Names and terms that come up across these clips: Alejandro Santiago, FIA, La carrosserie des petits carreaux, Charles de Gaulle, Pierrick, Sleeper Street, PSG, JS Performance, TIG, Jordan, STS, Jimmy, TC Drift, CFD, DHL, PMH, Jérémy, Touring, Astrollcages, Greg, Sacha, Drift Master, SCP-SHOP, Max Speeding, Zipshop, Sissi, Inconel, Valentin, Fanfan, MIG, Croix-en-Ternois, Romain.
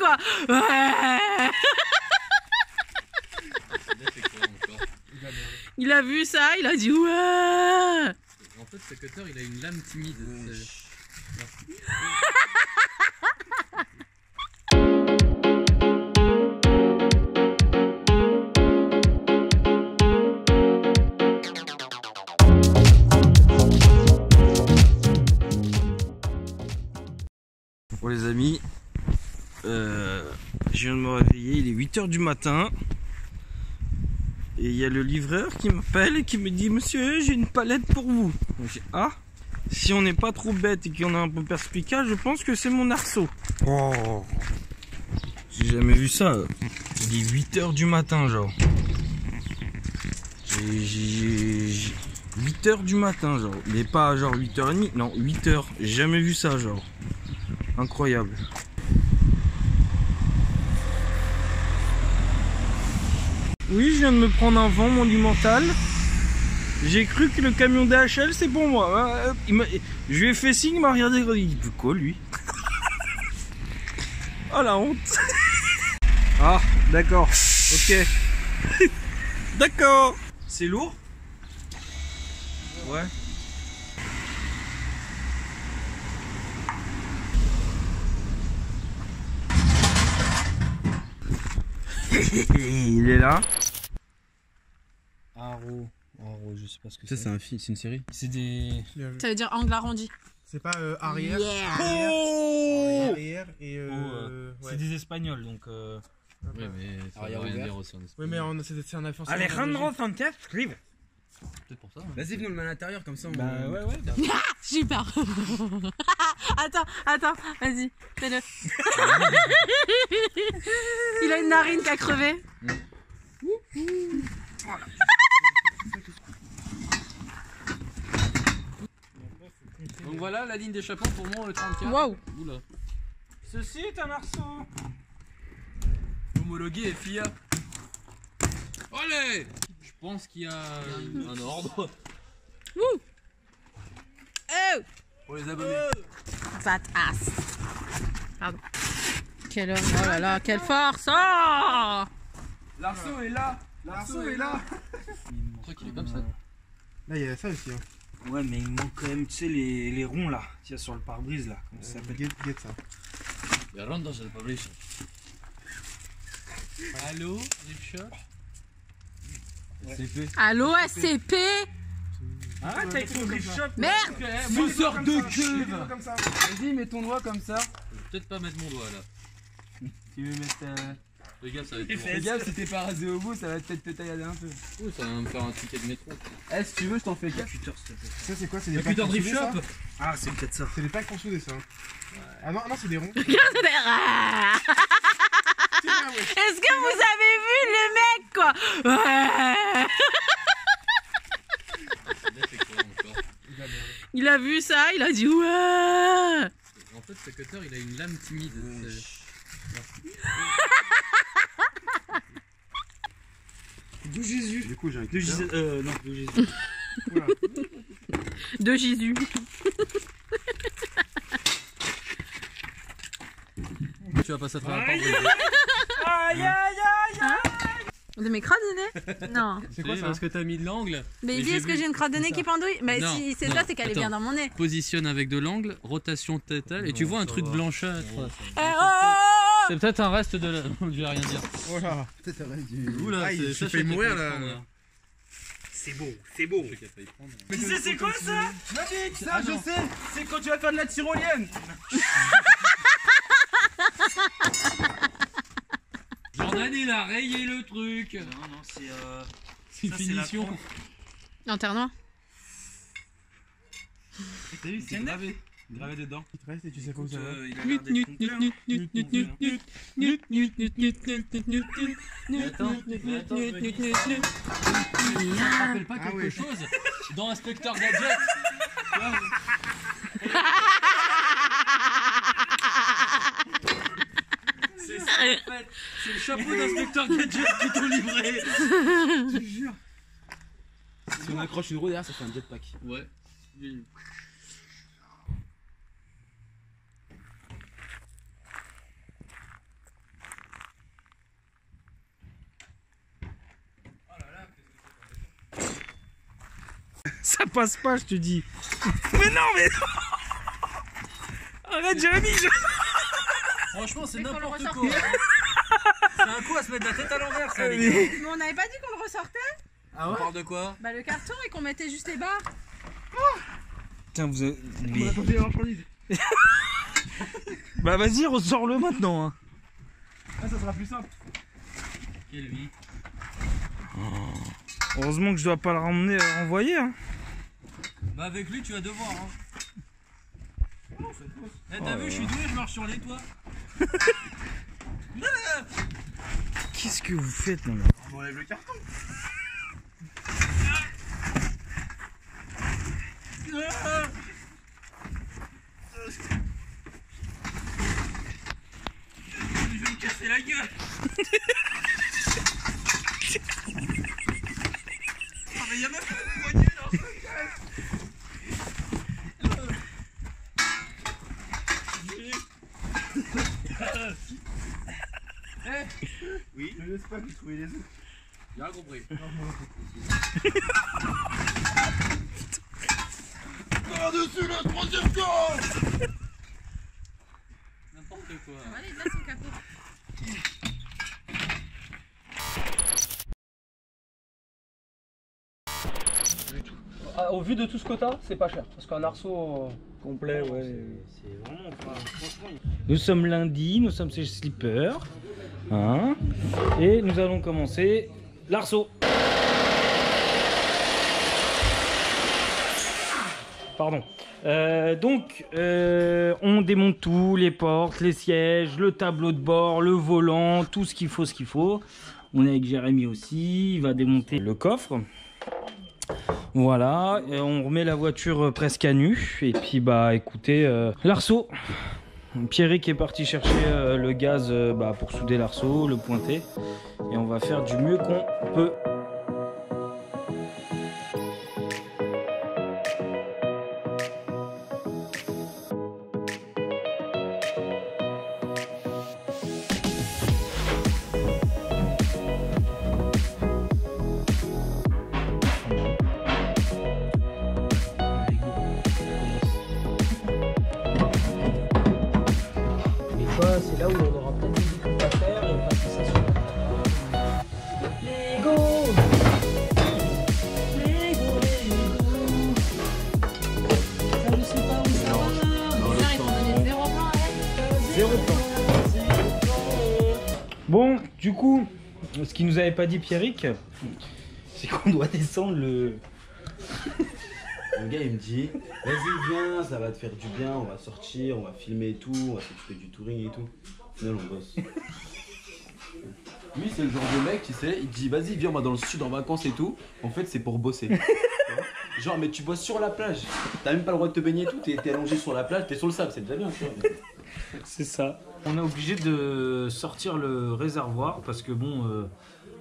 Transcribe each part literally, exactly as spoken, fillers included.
quoi. Ouais. Il a vu ça, il a dit ouais. En fait, ce cutter, il a une lame timide. Bon les amis, euh, je viens de me réveiller, il est huit heures du matin et il y a le livreur qui m'appelle et qui me dit « Monsieur, j'ai une palette pour vous ». Je dis « Ah, si on n'est pas trop bête et qu'on a un peu perspicace, je pense que c'est mon arceau. » Oh, j'ai jamais vu ça, il est huit heures du matin genre. J'ai huit heures du matin genre, mais pas genre huit heures trente, non huit heures, j'ai jamais vu ça genre. Incroyable. Oui, je viens de me prendre un vent monumental. J'ai cru que le camion D H L, c'est pour moi. Il je lui ai fait signe, il m'a regardé. Il dit quoi, lui? Oh la honte. Ah, d'accord. Ok. D'accord. C'est lourd? Ouais. Il est là. Arrow, Arrow, je sais pas ce que c'est. Ça c'est un film, c'est une série. C'est des. Ça veut dire angle arrondi. C'est pas euh, arrière. Yeah. Oh arrière et. Euh, oh, euh, ouais. C'est des Espagnols donc. Euh... Oui mais. Arrière ouvert aussi en espagnol. Oui mais on c'est un affaire. Allez Alejandro Santiago, scribe. Peut-être pour ça. Hein. Vas-y venons le mal à l'intérieur comme ça. On... Bah ouais ouais. J'ai peur. Attends, attends, vas-y, fais-le. Il a une narine qui a crevé. Donc voilà la ligne d'échappement pour moi le trente-quatre. Waouh. Ceci est un arceau homologué F I A. Allez. Je pense qu'il y a un ordre. Ouh. Oh. Pour les abonnés. Fat ass. Pardon. Quelle heure. Oh là là, quelle force. Oh. L'arceau est là. L'arceau est là. Le truc il est comme ça. Là il y a ça aussi. Hein. Ouais mais il manque quand même, tu sais, les, les ronds là. Qu'il y a sur le pare-brise là. Comment ça s'appelle? Get ça. Les ronds dans le pare-brise. Allô, Zipshop. S C P. Allô, S C P. Arrête avec ton drift shop! Merde! Mousseur de cuve! Vas-y, mets ton doigt comme ça. Je vais peut-être pas mettre mon doigt là. Tu veux mettre ta. Les gars, ça va être. Les gars, si t'es pas rasé au bout, ça va peut-être te tailler un peu. Ouh, ça va me faire un ticket de métro. Eh, si tu veux, je t'en fais quatre. Cutter, s'il te plaît. Ça, c'est quoi? C'est des packs drift shop? Ah, c'est peut-être ça. C'est des packs consoudés, ça. Ah non, non, c'est des ronds. Regarde, c'est des ronds! Est-ce que vous avez vu le mec, quoi? Ouais. Il a vu ça, il a dit ouais. En fait, ce cutter, il a une lame timide. De Jésus. Du coup, j'ai un cutter. De Jésus. Euh, non, de Jésus. Voilà. De Jésus. Tu vas passer à travers la porte. Aïe aïe aïe aïe. De mes crottes de nez? Non. C'est quoi ça? Parce que t'as mis de l'angle. Mais il dit est-ce que j'ai une crotte de nez qui pendouille? Mais si c'est ça, c'est qu'elle est bien dans mon nez. Positionne avec de l'angle, rotation tétale et tu vois un truc blanchâtre. C'est peut-être un reste de la. Je vais rien dire. Oula, peut-être un reste du. Oula, ça fait mourir là. C'est beau, c'est beau. Tu sais c'est quoi ça? Magique ça, je sais. C'est quand tu vas faire de la tyrolienne. Jordan il a rayé le truc. Non non c'est euh... c'est finition. En Ternois. T'as vu c'est gravé. Gravé dedans. Il te reste et tu sais comment ça va. Nut nut nut nut nut nut nut nut nut nut nut nut nut nut nut nut nut nut. Il ne rappelle pas quelque chose dans Inspecteur Gadget. En fait, c'est le chapeau d'inspecteur Gadget qui t'ont livré. Je te jure. Si on accroche une roue derrière, ça fait un jetpack. Ouais. Ça passe pas, je te dis. Mais non, mais non. Arrête, Jérémy. Je... Franchement, c'est n'importe quoi. C'est un coup à se mettre la tête à l'envers, ça. Mais, mais on n'avait pas dit qu'on le ressortait. Ah ouais. On parle de quoi? Bah le carton et qu'on mettait juste les barres. Oh putain, vous avez... Mais... On attendait la marchandise. Bah vas-y, ressors-le maintenant. Hein. Ah, ça sera plus simple. Quelle vie. Oh. Heureusement que je dois pas le ramener, le renvoyer. Hein. Bah avec lui, tu vas devoir. Hein. Oh, eh, t'as oh, vu, ouais. Je suis doué, je marche sur les toits. Qu'est-ce que vous faites là? On enlève le carton. Je vais me casser la gueule. Ah mais y'a même pas de poignée dans ce gars. Oui. Je laisse pas que vous trouviez les autres. J'ai rien compris. Par-dessus le troisième corps. N'importe quoi. Allez, il a son capot. Ah, au vu de tout ce quota, c'est pas cher. Parce qu'un arceau complet, ouais. C'est vraiment pas. Franchement. Nous sommes lundi, nous sommes chez Sleeper. Hein, et nous allons commencer l'arceau. Pardon. Euh, donc, euh, on démonte tout, les portes, les sièges, le tableau de bord, le volant, tout ce qu'il faut, ce qu'il faut. On est avec Jérémy aussi, il va démonter le coffre. Voilà, et on remet la voiture presque à nu. Et puis, bah, écoutez, euh, l'arceau. Pierrick est parti chercher euh, le gaz euh, bah, pour souder l'arceau, le pointer. Et on va faire du mieux qu'on peut. Là où on aura peut-être des trucs à faire et on passe ça sur la Lego. Lego, Lego. Ça ne sait pas où ça va. Là, il faut donner zéro plan avec. Zéro plan. Bon, du coup, ce qu'il nous avait pas dit Pierrick, c'est qu'on doit descendre le... Le gars il me dit, vas-y viens, ça va te faire du bien, on va sortir, on va filmer et tout, on va s'occuper du touring et tout. Au final on bosse. Lui c'est le genre de mec, tu sais, il dit vas-y viens, on va dans le sud en vacances et tout. En fait c'est pour bosser. Genre mais tu bosses sur la plage, t'as même pas le droit de te baigner et tout, t'es allongé sur la plage, t'es sur le sable, c'est déjà bien tu vois. Mais... C'est ça. On est obligé de sortir le réservoir parce que bon, euh,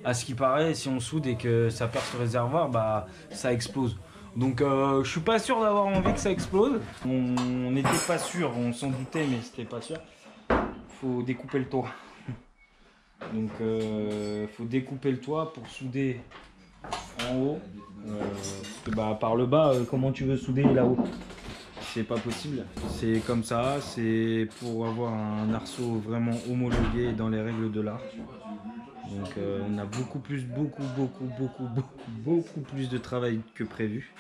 à ce qui paraît, si on soude et que ça perce le réservoir, bah ça explose. Donc euh, je suis pas sûr d'avoir envie que ça explose. On n'était pas sûr, on s'en doutait mais c'était pas sûr. Faut découper le toit. Donc euh, faut découper le toit pour souder en haut. Euh, bah, par le bas, euh, comment tu veux souder là-haut? C'est pas possible. C'est comme ça, c'est pour avoir un arceau vraiment homologué dans les règles de l'art. Donc euh, on a beaucoup plus, beaucoup, beaucoup, beaucoup, beaucoup, beaucoup plus de travail que prévu.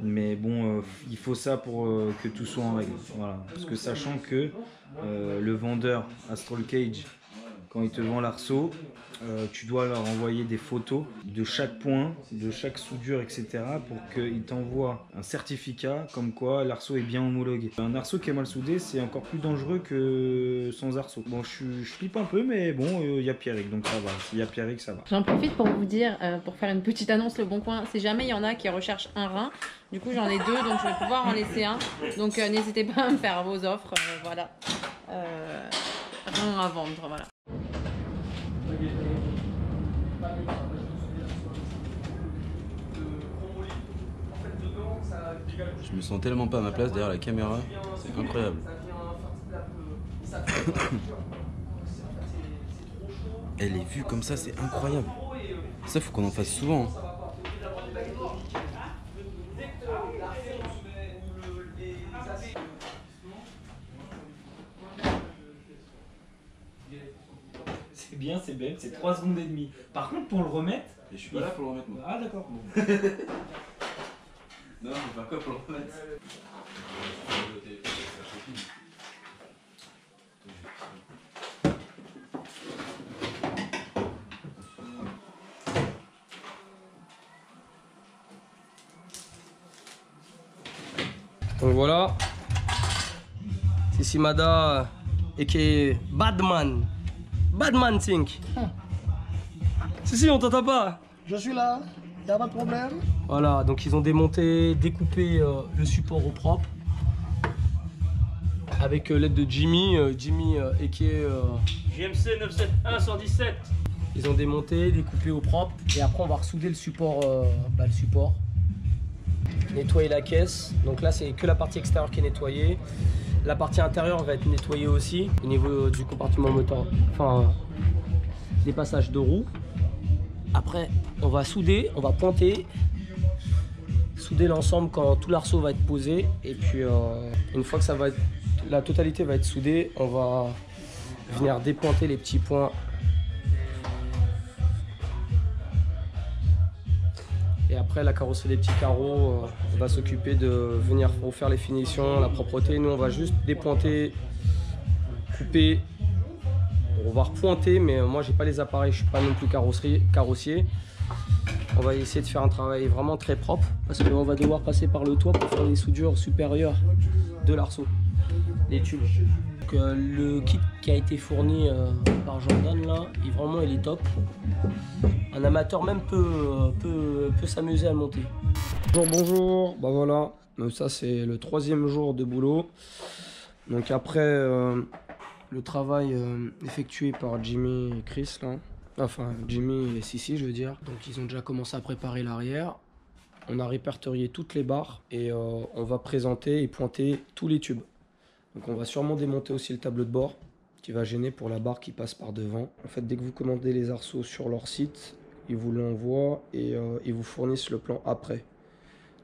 Mais bon, euh, il faut ça pour euh, que tout soit en règle. Voilà. Parce que sachant que euh, le vendeur Astrollcages, quand il te vend l'arceau, euh, tu dois leur envoyer des photos de chaque point, de chaque soudure, et cetera. Pour qu'ils t'envoient un certificat comme quoi l'arceau est bien homologué. Un arceau qui est mal soudé, c'est encore plus dangereux que sans arceau. Bon, je, je flippe un peu, mais bon, il euh, y a Pierrick, donc ça va. S'il y a Pierrick, ça va. J'en profite pour vous dire, euh, pour faire une petite annonce, le bon coin, si jamais il y en a qui recherchent un rein, du coup j'en ai deux, donc je vais pouvoir en laisser un. Donc euh, n'hésitez pas à me faire vos offres, euh, voilà. Euh, rein à vendre, voilà. Je me sens tellement pas à ma place derrière la caméra, c'est incroyable. Elle est vue comme ça, c'est incroyable. Ça, faut qu'on en fasse souvent. bien, c'est bête, c'est trois secondes et demie. Par contre, pour le remettre. Et je suis pas là pour le remettre, moi. Ah, d'accord. Bon. Non, mais par quoi pour le remettre? Donc voilà, Sissi Mada et qui est Badman, Badman Think. Hum. Sissi, on t'entend pas. Je suis là, y a pas de problème. Voilà, donc ils ont démonté, découpé euh, le support au propre avec euh, l'aide de Jimmy, euh, Jimmy euh, et qui est euh, J M C neuf sept un un un sept. Ils ont démonté, découpé au propre et après on va ressouder le support, euh, bah, le support. Nettoyer la caisse, donc là c'est que la partie extérieure qui est nettoyée, la partie intérieure va être nettoyée aussi au niveau du compartiment moteur, enfin des passages de roues. Après on va souder, on va pointer, souder l'ensemble quand tout l'arceau va être posé et puis euh, une fois que ça va être, la totalité va être soudée, on va venir dépointer les petits points et après la carrosserie des petits carreaux euh, va s'occuper de venir refaire les finitions, la propreté. Nous on va juste dépointer, couper, on va repointer, mais moi j'ai pas les appareils, je suis pas non plus carrossier. On va essayer de faire un travail vraiment très propre parce qu'on va devoir passer par le toit pour faire les soudures supérieures de l'arceau, les tubes. Donc, euh, le kit qui a été fourni euh, par Jordan là, il, vraiment il est top. Un amateur même peut, peut, peut s'amuser à le monter. Bonjour, bonjour. Bah voilà, donc ça c'est le troisième jour de boulot. Donc après euh, le travail euh, effectué par Jimmy et Chris là, enfin Jimmy et Sissi je veux dire. Donc ils ont déjà commencé à préparer l'arrière. On a répertorié toutes les barres et euh, on va présenter et pointer tous les tubes. Donc on va sûrement démonter aussi le tableau de bord qui va gêner pour la barre qui passe par devant. En fait dès que vous commandez les arceaux sur leur site, ils vous l'envoient et euh, ils vous fournissent le plan après.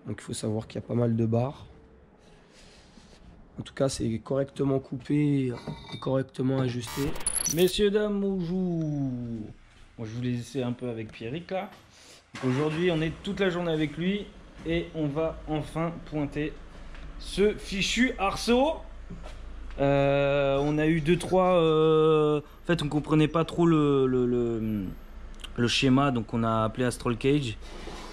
Donc il faut savoir qu'il y a pas mal de barres. En tout cas, c'est correctement coupé et correctement ajusté. Messieurs, dames, bonjour. Bon, je vous laissais un peu avec Pierrick là. Aujourd'hui, on est toute la journée avec lui et on va enfin pointer ce fichu arceau. Euh, on a eu deux trois... Euh... En fait, on comprenait pas trop le... le, le... le schéma, donc on a appelé Astrollcages.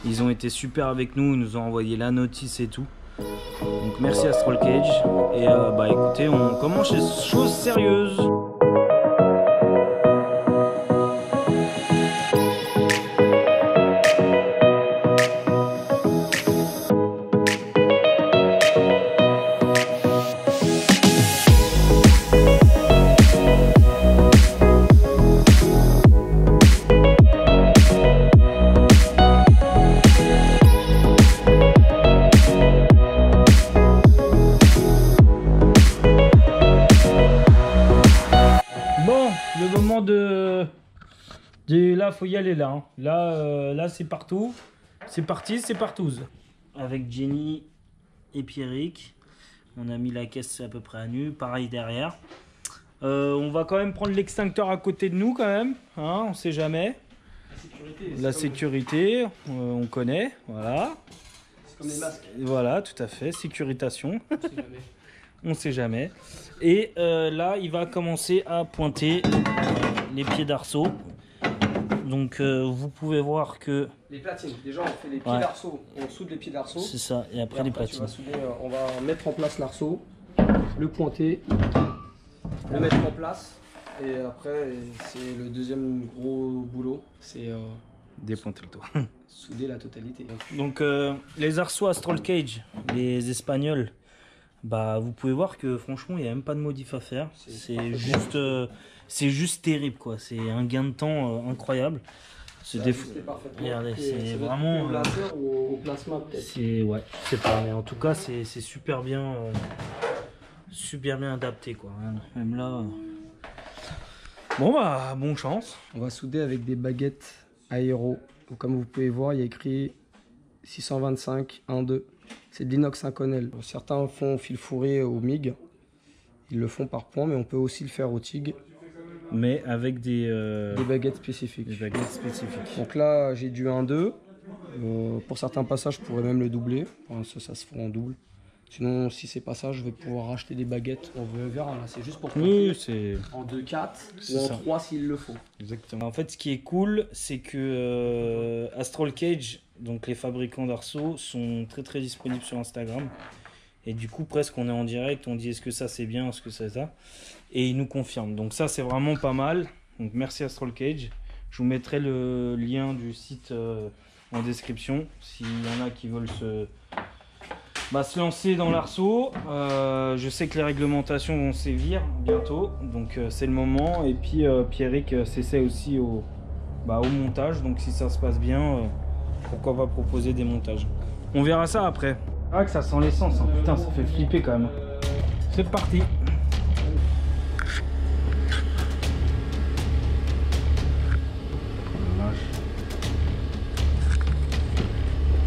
Ils ont été super avec nous, ils nous ont envoyé la notice et tout. Donc merci Astrollcages. Et euh, bah écoutez, on commence les choses sérieuses. Faut y aller là, hein. Là, euh, là c'est partout, c'est parti, c'est partout. Avec Jenny et Pierrick, on a mis la caisse à peu près à nu, pareil derrière. Euh, on va quand même prendre l'extincteur à côté de nous quand même, hein, on sait jamais. La sécurité, la sécurité comme... euh, on connaît, voilà. C'est comme les masques. Voilà, tout à fait, sécuritation. On sait jamais. On sait jamais. Et euh, là, il va commencer à pointer les pieds d'arceau. Donc euh, vous pouvez voir que... Les platines, déjà on fait les pieds ouais. d'arceau, on soude les pieds d'arceau. C'est ça, et après, et après les platines. Tu vas souder, euh, on va mettre en place l'arceau, le pointer, le mettre en place. Et après c'est le deuxième gros boulot, c'est... Euh, dépointer le toit. Souder la totalité. Donc euh, les arceaux Astrollcages, les Espagnols, bah vous pouvez voir que franchement il n'y a même pas de modif à faire. C'est juste... Euh, C'est juste terrible quoi, c'est un gain de temps euh, incroyable. C'est vraiment... Euh... Au, au plasma peut-être. Ouais, c'est pas, mais en tout cas c'est super bien euh, super bien adapté quoi. Même là... Euh... Bon bah, bonne chance. On va souder avec des baguettes aéro. Donc, comme vous pouvez voir, il y a écrit six cent vingt-cinq un deux. C'est de l'inox inconel. Certains font fil fourré au M I G. Ils le font par point, mais on peut aussi le faire au T I G. mais avec des, euh, des baguettes spécifiques. Des baguettes spécifiques. Donc là, j'ai du un deux. Euh, pour certains passages, je pourrais même le doubler. Enfin, ça, ça se fera en double. Sinon, si c'est pas ça, je vais pouvoir racheter des baguettes. On verra, là, c'est juste pour compter oui, en deux quatre ou en ça. trois s'il le faut. Exactement. En fait, ce qui est cool, c'est que euh, Astrollcages, donc les fabricants d'arceaux, sont très très disponibles sur Instagram. Et du coup, presque on est en direct, on dit est-ce que ça c'est bien, est-ce que c'est ça. Et ils nous confirment. Donc ça, c'est vraiment pas mal. Donc merci Astrollcages. Je vous mettrai le lien du site euh, en description, s'il y en a qui veulent se... Bah, se lancer dans l'arceau, euh, je sais que les réglementations vont sévir bientôt, donc euh, c'est le moment. Et puis euh, Pierrick euh, s'essaie aussi au, bah, au montage, donc si ça se passe bien, euh, pourquoi pas proposer des montages. On verra ça après. Ah que ça sent l'essence, hein. Putain ça fait flipper quand même. C'est parti.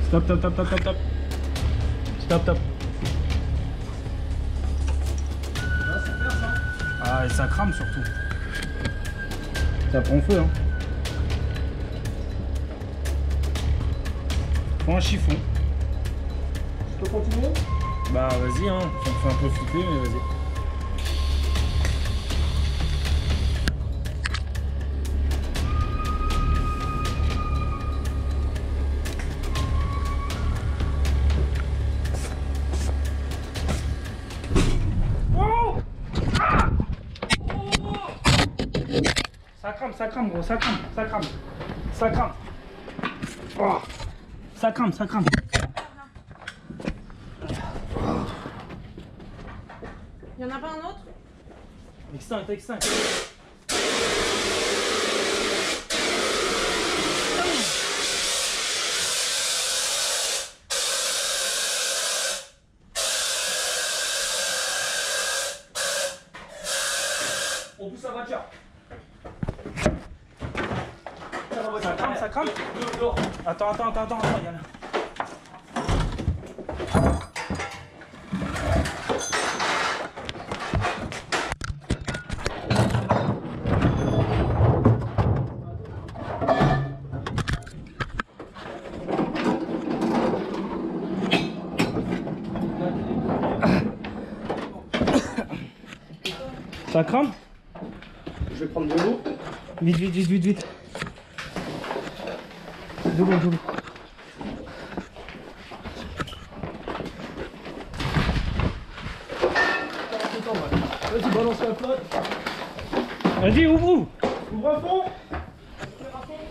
Stop, stop, stop, stop, stop. Top, top. Ah, ça perce, hein. Ah, et ça crame surtout. Ça prend feu, hein. Prends un chiffon. Je peux continuer? Bah, vas-y, hein. Ça me fait un peu flipper, mais vas-y. Ça crame gros, ça crame, ça crame, ça crame, oh. Ça crame, ça crame. Il n'y en a pas un autre? Extinct, extinct. On pousse la voiture. Ça crame, ça crame. Attends, attends, attends, attends, attends, regarde. Ça crame? Je vais prendre de l'eau. Vite, vite, vite, vite, vite. Deux secondes, deux secondes. Vas-y, balance la flotte. Vas-y, ouvre, ouvre. Ouvre à fond.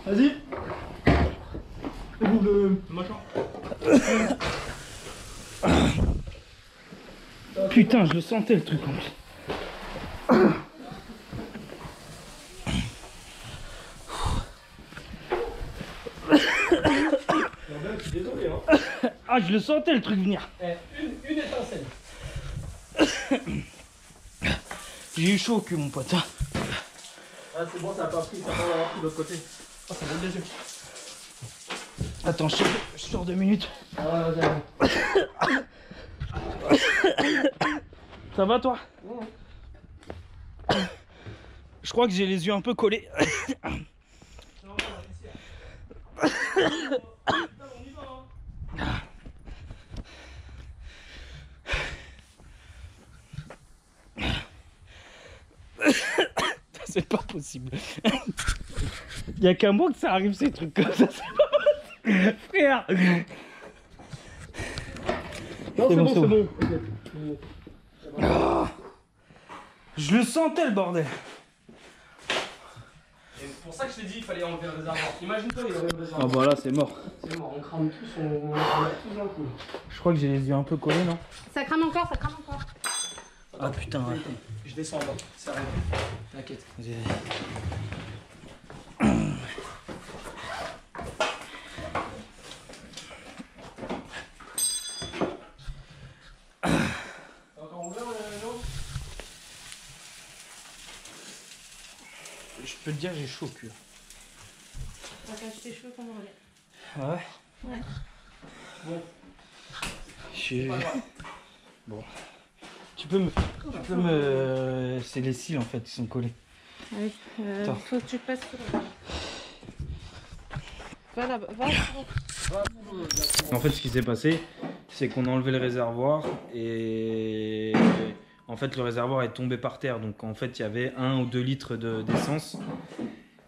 Vas-y. Ouvre le machin. Putain, je le sentais le truc en plus. Ah, je le sentais le truc venir. Eh, une, une étincelle. J'ai eu chaud au cul, mon pote. Ah, c'est bon, ça a pas pris, ça a pas pris de l'autre côté. Ah, oh, ça donne des yeux. Attends, je sors deux minutes. Ah, ouais, ouais, ouais. Ça va, toi? Ouais. Je crois que j'ai les yeux un peu collés. Non, on va réussir. C'est pas possible. Il n'y a qu'un mot que ça arrive, ces trucs comme ça. Frère. Non, c'est bon, c'est bon. bon. bon. Oh, je le sentais, le bordel. C'est pour ça que je t'ai dit qu'il fallait enlever le réservoir. Imagine-toi, il y avait le réservoir. Ah bah là, c'est mort. C'est mort, on crame tous, on crame tous d'un coup. Je crois que j'ai les yeux un peu collés, non? Ça crame encore, ça crame encore. Ah putain, ouais. Je descends en bas, ça arrive. T'inquiète. T'as encore ouvert l'eau? Je peux te dire, j'ai chaud au cul. T'as caché tes cheveux quand on revient. Ouais. Ouais. Bon. Je... Bon. Tu peux me... me... C'est les cils en fait qui sont collés. Oui, euh, il faut que tu passes sur... Va là, va sur... En fait, ce qui s'est passé, c'est qu'on a enlevé le réservoir et en fait, le réservoir est tombé par terre. Donc, en fait, il y avait un ou deux litres de, d'essence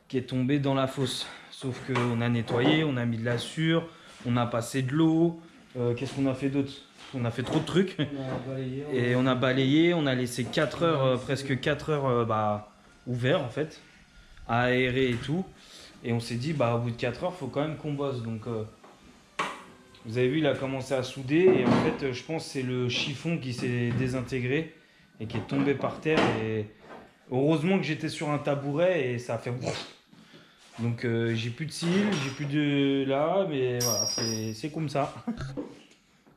qui est tombé dans la fosse. Sauf qu'on a nettoyé, on a mis de la sûre, on a passé de l'eau. Euh, Qu'est-ce qu'on a fait d'autre? On a fait trop de trucs. On a balayé, on et on a balayé, on a laissé quatre heures, euh, presque quatre heures euh, bah, ouvert en fait, à aérer et tout. Et on s'est dit, bah, au bout de quatre heures, il faut quand même qu'on bosse. Donc, euh, vous avez vu, il a commencé à souder. Et en fait, je pense que c'est le chiffon qui s'est désintégré et qui est tombé par terre. Et heureusement que j'étais sur un tabouret et ça a fait... Donc, euh, j'ai plus de cils, j'ai plus de là, mais voilà, c'est comme ça.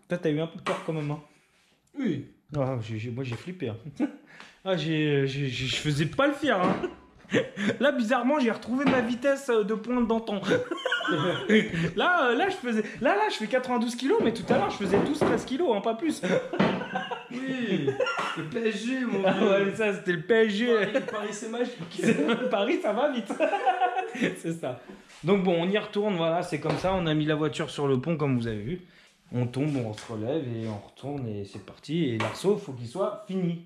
Toi, t'as eu un peu de peur quand même, hein? Oui. Ah, j ai, j ai, moi, j'ai flippé. Hein. Ah, j'ai, je faisais pas le fier. Hein. Là, bizarrement, j'ai retrouvé ma vitesse de pointe d'antan. Là, là, je faisais, là, là, je fais quatre-vingt-douze kilos, mais tout à l'heure, je faisais douze treize kilos, hein, pas plus. Oui, le P S G, mon ah, vieux. Ouais, ça, c'était le P S G. Paris, Paris c'est magique. Paris, ça va vite. C'est ça. Donc bon, on y retourne, voilà, c'est comme ça. On a mis la voiture sur le pont, comme vous avez vu. On tombe, on se relève et on retourne et c'est parti. Et l'arceau, il faut qu'il soit fini.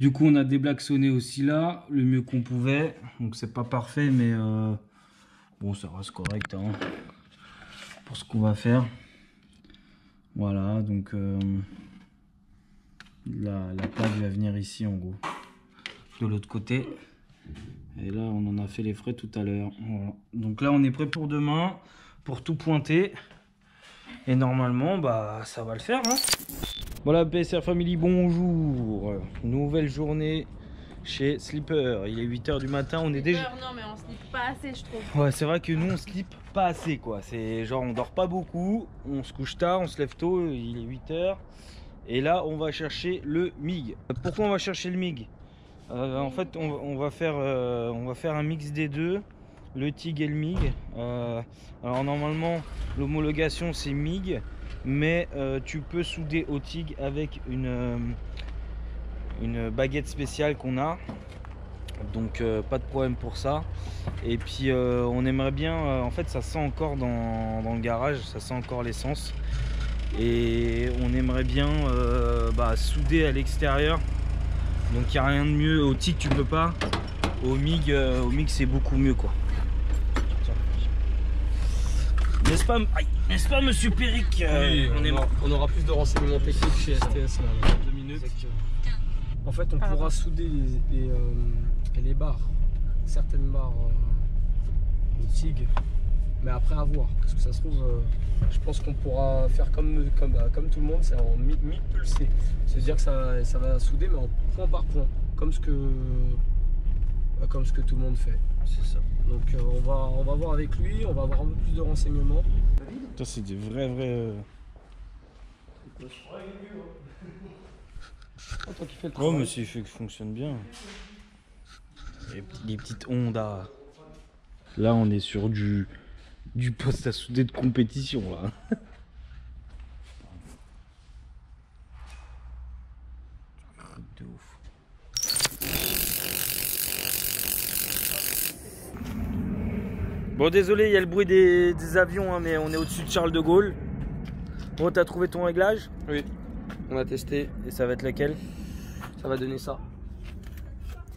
Du coup, on a déblaxonné aussi là, le mieux qu'on pouvait. Donc c'est pas parfait, mais euh, bon, ça reste correct hein, pour ce qu'on va faire. Voilà, donc euh, la, la plaque va venir ici en gros. De l'autre côté. Et là, on en a fait les frais tout à l'heure. Voilà. Donc là, on est prêt pour demain, pour tout pointer. Et normalement, bah, ça va le faire. Hein. Voilà, P S R Family, bonjour. Nouvelle journée chez Sleeper. Il est huit heures du matin, on Sleeper, est déjà... Non, mais on sleep pas assez, je trouve. Ouais, c'est vrai que nous, on sleep pas assez, quoi. C'est genre, on dort pas beaucoup, on se couche tard, on se lève tôt, il est huit heures. Et là, on va chercher le M I G. Pourquoi on va chercher le M I G? Euh, en fait, on, on, va faire, euh, on va faire un mix des deux, le T I G et le M I G. Euh, alors normalement, l'homologation c'est M I G, mais euh, tu peux souder au T I G avec une, euh, une baguette spéciale qu'on a. Donc euh, pas de problème pour ça. Et puis euh, on aimerait bien, euh, en fait ça sent encore dans, dans le garage, ça sent encore l'essence. Et on aimerait bien euh, bah, souder à l'extérieur. Donc il n'y a rien de mieux, au T I G tu peux pas, au M I G, euh, au M I G c'est beaucoup mieux quoi. N'est-ce pas, n'est-ce pas monsieur Pierrick? euh, oui, on, on, aura, on aura plus de renseignements techniques chez S T S là, là. Deux minutes. En fait on Pardon. pourra souder les, les, euh, les barres, certaines barres euh, au T I G. Mais après à voir, parce que ça se trouve, euh, je pense qu'on pourra faire comme, comme, comme tout le monde, c'est en mi-mi pulsé. C'est-à-dire que ça, ça va souder, mais en point par point, comme ce que, comme ce que tout le monde fait. C'est ça. Donc euh, on, va, on va voir avec lui, on va avoir un peu plus de renseignements. Ça c'est des vrais, vrais... C'est quoi ce... Oh, toi qui fais le travail. Oh, mais c'est fait que fonctionne bien. Les, les petites Honda. Là, on est sur du... Du poste à souder de compétition là. De ouf. Bon désolé, il y a le bruit des, des avions hein, mais on est au-dessus de Charles de Gaulle. Bon, t'as trouvé ton réglage? Oui. On a testé. Et ça va être lequel? Ça va donner ça.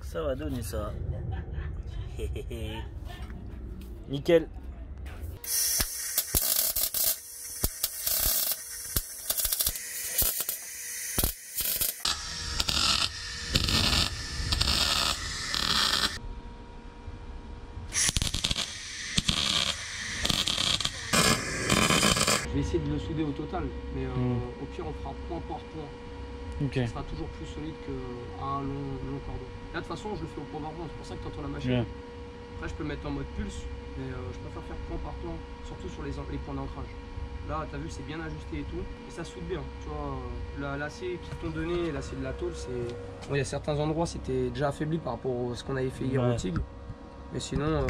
Ça va donner ça. Nickel. Je vais essayer de le souder au total, mais euh, mmh. au pire on fera point par point. Okay. Ça sera toujours plus solide qu'un long, long cordon. Là de toute façon je le fais au point par point, c'est pour ça que tu entends la machine. Yeah. Après je peux mettre en mode pulse. Mais euh, je préfère faire point par point, surtout sur les, les points d'ancrage. Là, t'as vu, c'est bien ajusté et tout, et ça soude bien. Tu vois, l'acier qu'ils t'ont donné, l'acier de la tôle, c'est... Bon, il y a certains endroits, c'était déjà affaibli par rapport à ce qu'on avait fait hier ouais. au Tigre. Mais sinon, euh,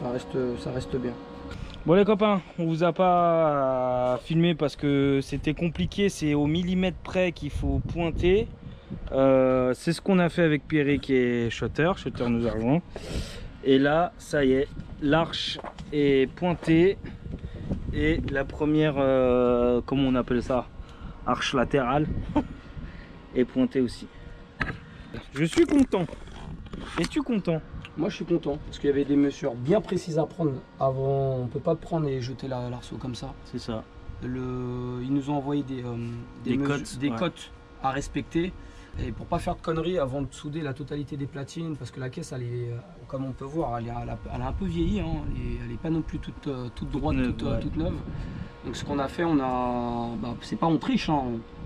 ça, reste, ça reste bien. Bon les copains, on vous a pas filmé parce que c'était compliqué, c'est au millimètre près qu'il faut pointer. Euh, c'est ce qu'on a fait avec Pierrick et Shutter, Shutter nous a rejoint. Et là, ça y est, l'arche est pointée et la première, euh, comment on appelle ça, arche latérale est pointée aussi. Je suis content. Es-tu content? Moi je suis content parce qu'il y avait des mesures bien précises à prendre avant. On peut pas prendre et jeter l'arceau comme ça. C'est ça. Le... Ils nous ont envoyé des, euh, des, des, mesures, cotes, des ouais. cotes à respecter. Et pour pas faire de conneries avant de souder la totalité des platines, parce que la caisse, elle est, comme on peut voir, elle, est, elle, a, elle a un peu vieilli, hein, elle n'est pas non plus toute, toute droite, toute, toute, neuve, ouais. toute neuve. Donc ce qu'on a fait, on a, bah, c'est pas on triche, hein,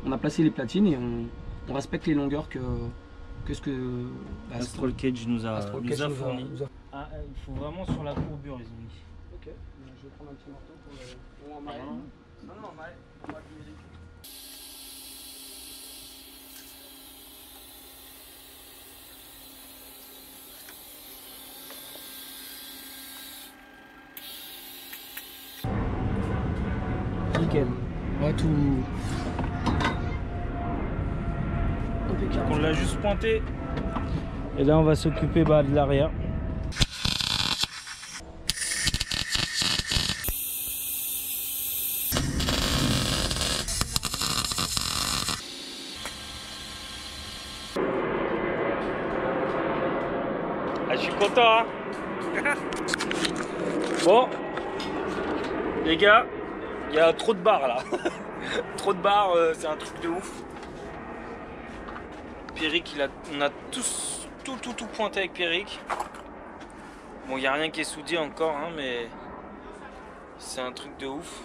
on a placé les platines et on, on respecte les longueurs que, que ce que bah, Astrollcages nous a, Astrollcages nous a fourni. Nous a... Ah, il faut vraiment sur la courbure, ils ont dit. Ok, je vais prendre un petit marteau pour, pour en marrer. Non, non, on va on va Ouais, tout... On l'a juste pointé. Et là on va s'occuper bah, de l'arrière. Ah, je suis content hein. Bon les gars, il y a trop de barres là. Trop de barres, euh, c'est un truc de ouf. Pierrick, il a, on a tous, tout, tout, tout pointé avec Pierrick. Bon, il n'y a rien qui est soudé encore, hein, mais c'est un truc de ouf.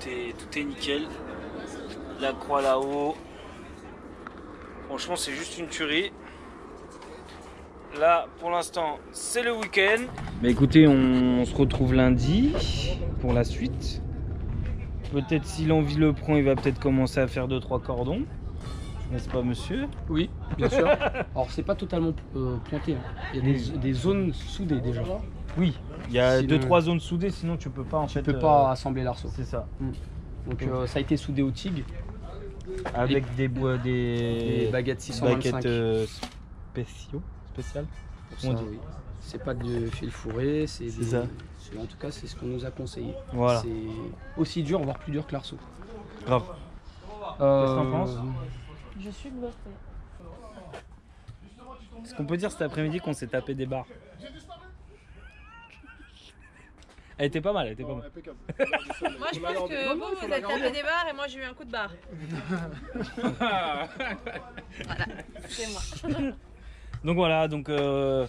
Tout est, tout est nickel. La croix là-haut. Franchement, c'est juste une tuerie. Là, pour l'instant, c'est le week-end. Mais écoutez, on, on se retrouve lundi pour la suite. Peut-être si l'envie le prend, il va peut-être commencer à faire deux trois cordons. N'est-ce pas, monsieur? Oui, bien sûr. Alors, c'est pas totalement euh, pointé. Hein. Il y a des, des zones soudées déjà. Oui, il y a deux trois zones soudées, sinon tu peux pas en fait. Tu peux pas euh, assembler l'arceau. C'est ça. Mmh. Donc, Donc euh, ça a été soudé au TIG. Avec et, des, bois, des, des baguettes six cent vingt-cinq. Baguettes euh, spéciaux. Oui. C'est pas de fil fourré, c'est des... en tout cas c'est ce qu'on nous a conseillé. Voilà. C'est aussi dur, voire plus dur que l'arceau. Grave. Euh... Qu'est-ce que t'en penses ? Je suis bluffé. Est-ce qu'on peut dire cet après-midi qu'on s'est tapé des barres ? Elle était pas mal, elle était pas mal. Moi je pense que vous vous êtes tapé des barres et moi j'ai eu un coup de barre. Voilà, c'est moi. Donc voilà, donc euh,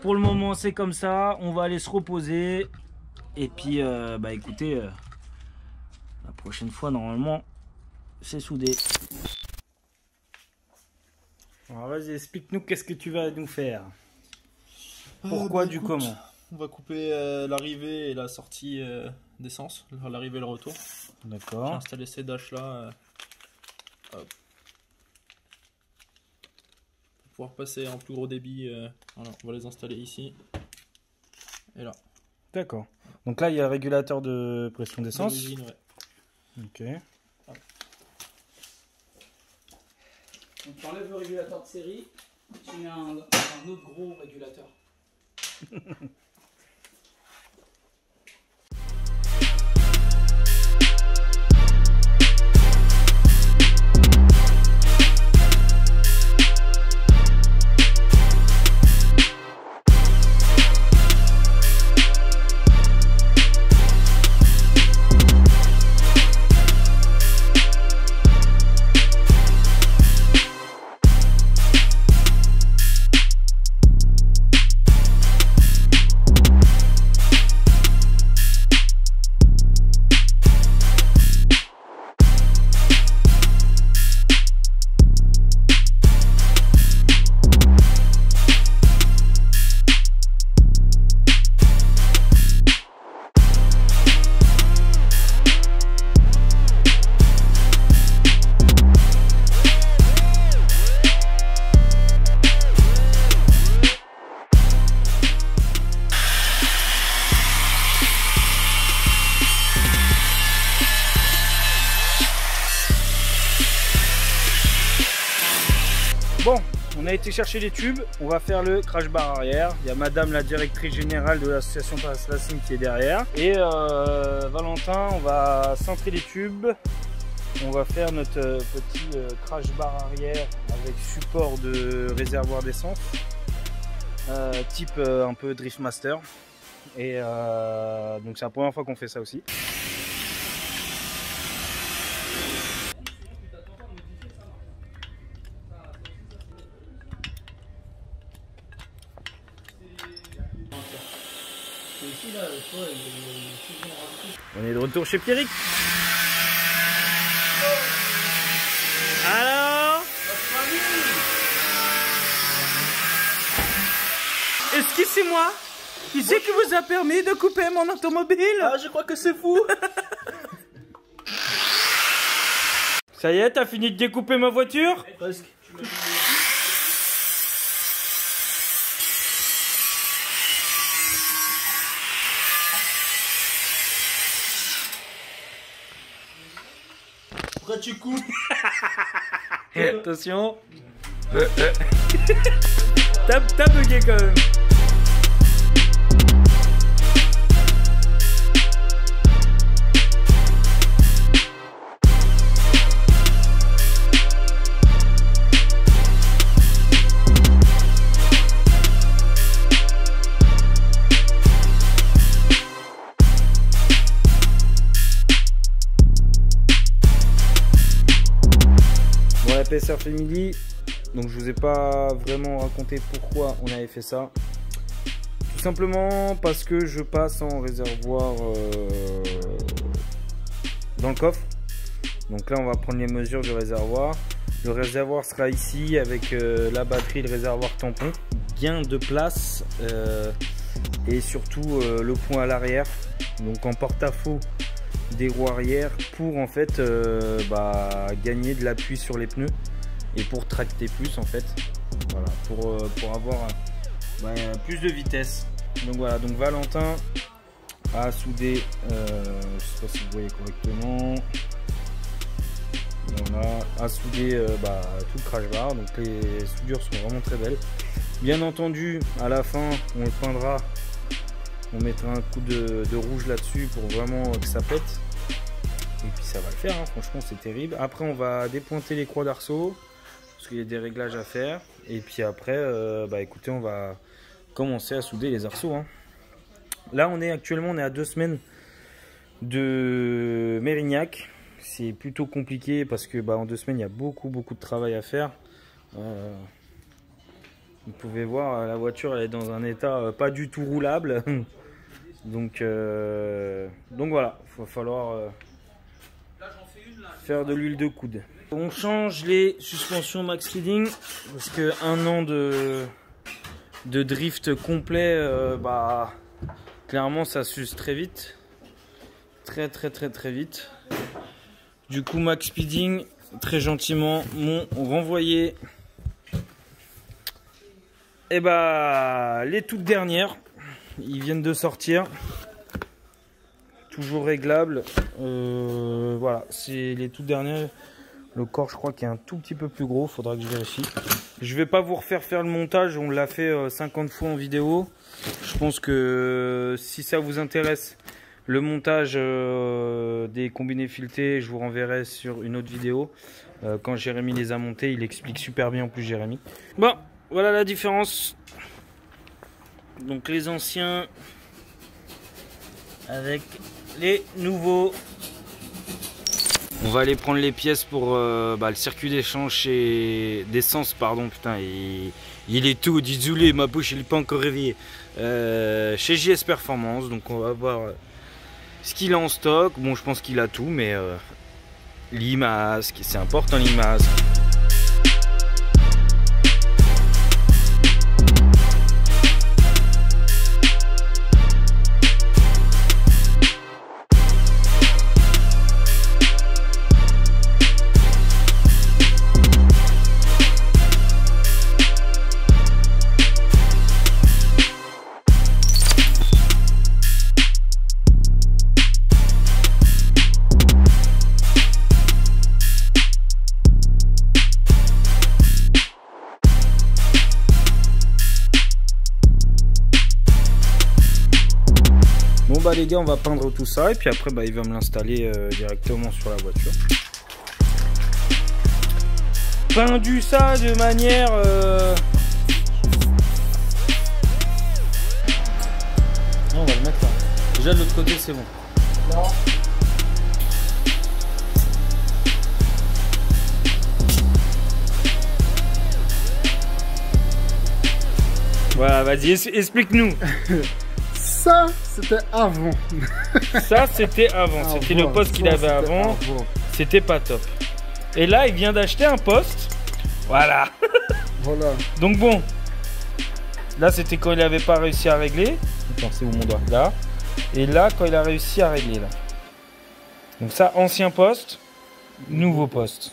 pour le moment c'est comme ça, on va aller se reposer et puis euh, bah écoutez, euh, la prochaine fois normalement c'est soudé. Alors vas-y, explique-nous qu'est-ce que tu vas nous faire. Pourquoi, euh, bah, du écoute, comment. On va couper euh, l'arrivée et la sortie euh, d'essence, l'arrivée et le retour. D'accord. J'ai installé ces dash là. Euh, hop. Passer en plus gros débit, euh, voilà, on va les installer ici et là. D'accord. Donc là il y a un régulateur de pression d'essence. Ouais. Ok. Ah. Donc tu enlèves le régulateur de série, tu mets un, un autre gros régulateur. On a été chercher les tubes, on va faire le crash bar arrière. Il y a madame la directrice générale de l'association Pass Racing qui est derrière. Et euh, Valentin, on va centrer les tubes. On va faire notre petit crash bar arrière avec support de réservoir d'essence. Euh, type euh, un peu Drift Master. Et euh, donc c'est la première fois qu'on fait ça aussi. On est de retour chez Pierrick. Alors, excusez-moi, qui c'est qui vous a permis de couper mon automobile? Ah, je crois que c'est vous. Ça y est, t'as fini de découper ma voiture? Presque. Après tu coupes. Attention. T'as bugué quand même. P S R Family, donc je vous ai pas vraiment raconté pourquoi on avait fait ça. Tout simplement parce que je passe en réservoir euh, dans le coffre. Donc là on va prendre les mesures du réservoir. Le réservoir sera ici avec euh, la batterie, le réservoir tampon. Gain de place euh, et surtout euh, le point à l'arrière. Donc en porte-à-faux des roues arrière pour en fait euh, bah, gagner de l'appui sur les pneus et pour tracter plus en fait, voilà, pour, euh, pour avoir euh, bah, plus de vitesse. Donc voilà, donc Valentin a soudé, euh, je sais pas si vous voyez correctement, on a, a soudé euh, bah, tout le crash bar, donc les soudures sont vraiment très belles. Bien entendu à la fin on le peindra. On mettra un coup de, de rouge là-dessus pour vraiment que ça pète. Et puis ça va le faire, hein. Franchement c'est terrible. Après on va dépointer les croix d'arceau, parce qu'il y a des réglages à faire. Et puis après, euh, bah écoutez, on va commencer à souder les arceaux, hein. Là on est actuellement on est à deux semaines de Mérignac. C'est plutôt compliqué parce que bah, en deux semaines il y a beaucoup beaucoup de travail à faire. Euh... Vous pouvez voir, la voiture elle est dans un état pas du tout roulable. Donc, euh, donc voilà, il va falloir euh, faire de l'huile de coude. On change les suspensions Max Speeding parce que un an de, de drift complet, euh, bah, clairement ça s'use très vite. Très très très très vite. Du coup Max Speeding, très gentiment, m'ont renvoyé... Et bah les toutes dernières, ils viennent de sortir, toujours réglables, euh, voilà, c'est les toutes dernières, le corps je crois qu'il est un tout petit peu plus gros, faudra que je vérifie. Je vais pas vous refaire faire le montage, on l'a fait cinquante fois en vidéo, je pense que si ça vous intéresse, le montage euh, des combinés filetés, je vous renverrai sur une autre vidéo, euh, quand Jérémy les a montés, il explique super bien en plus Jérémy. Bon. Voilà la différence. Donc les anciens avec les nouveaux. On va aller prendre les pièces pour euh, bah, le circuit d'échange chez... d'essence, pardon, putain, il, il est tout, désolé, ma bouche, il n'est pas encore réveillé. Euh, chez J S Performance, donc on va voir ce qu'il a en stock. Bon, je pense qu'il a tout, mais euh, l'imasque, c'est important l'imasque. Bon bah les gars, on va peindre tout ça et puis après bah il va me l'installer euh, directement sur la voiture. Peindu ça de manière euh... non, on va le mettre là. Déjà de l'autre côté c'est bon. Non. Voilà, vas-y, explique-nous. Ça, c'était avant. Ça, c'était avant. Ah, c'était le poste qu'il avait avant. C'était pas top. Et là, il vient d'acheter un poste. Voilà. Voilà. Donc bon, là, c'était quand il n'avait pas réussi à régler. Attends, c'est où mon doigt? Là. Et là, quand il a réussi à régler, là. Donc ça, ancien poste, nouveau poste.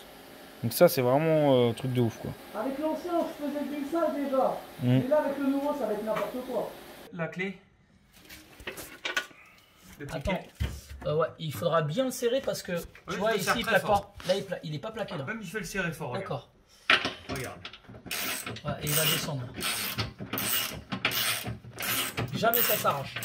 Donc ça, c'est vraiment euh, un truc de ouf, quoi. Avec l'ancien, je faisais le glissage déjà. Mmh. Et là, avec le nouveau, ça va être n'importe quoi. La clé. Attends, euh, ouais, il faudra bien le serrer parce que, tu oui, vois, ici, il plaque pas. Là, il, pla... il est pas plaqué, là. Même, il fait le serrer fort. D'accord. Regarde. Ouais, et il va descendre. Jamais ça s'arrache.